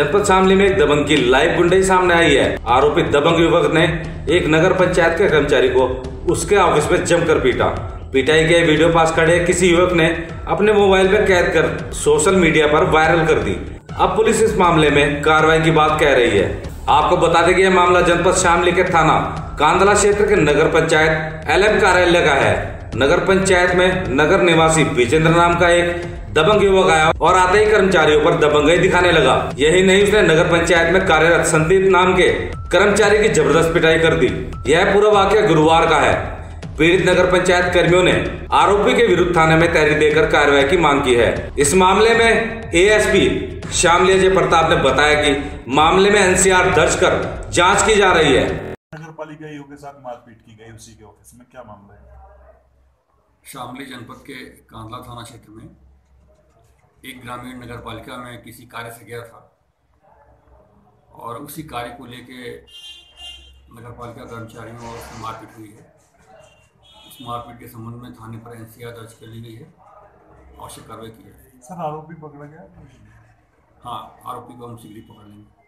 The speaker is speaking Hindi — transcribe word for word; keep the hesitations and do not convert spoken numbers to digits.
जनपद शामली में एक दबंग की लाइव गुंडई सामने आई है। आरोपी दबंग युवक ने एक नगर पंचायत के कर्मचारी को उसके ऑफिस में जमकर पीटा। पिटाई के वीडियो पास खड़े किसी युवक ने अपने मोबाइल में कैद कर सोशल मीडिया पर वायरल कर दी। अब पुलिस इस मामले में कार्रवाई की बात कह रही है। आपको बता दें कि यह मामला जनपद शामली के थाना कांदला क्षेत्र के नगर पंचायत एलएम कार्यालय का है। नगर पंचायत में नगर निवासी विजेंद्र नाम का एक दबंग युवक आया और आते ही कर्मचारियों पर दबंगई दिखाने लगा। यही नहीं, उसने नगर पंचायत में कार्यरत संदीप नाम के कर्मचारी की जबरदस्त पिटाई कर दी। यह पूरा वाकया गुरुवार का है। पीड़ित नगर पंचायत कर्मियों ने आरोपी के विरुद्ध थाने में तहरीर देकर कार्रवाई की मांग की है। इस मामले में एएसपी श्यामलिया प्रताप ने बताया कि मामले में एनसीआर दर्ज कर जाँच की जा रही है। नगर पालिका के साथ मारपीट की गई, उसी के ऑफिस में क्या मामला है? शामली जनपद के कांदला थाना क्षेत्र में एक ग्रामीण नगर पालिका में किसी कार्य से गया था और उसी कार्य को लेके नगर पालिका कर्मचारियों और मारपीट हुई है। इस मारपीट के संबंध में थाने पर एनसीआर दर्ज कर ली गई है, आवश्यक कार्रवाई की है। सर, आरोपी पकड़ा गया? हाँ, आरोपी को हम शीघ्र ही पकड़ लेंगे।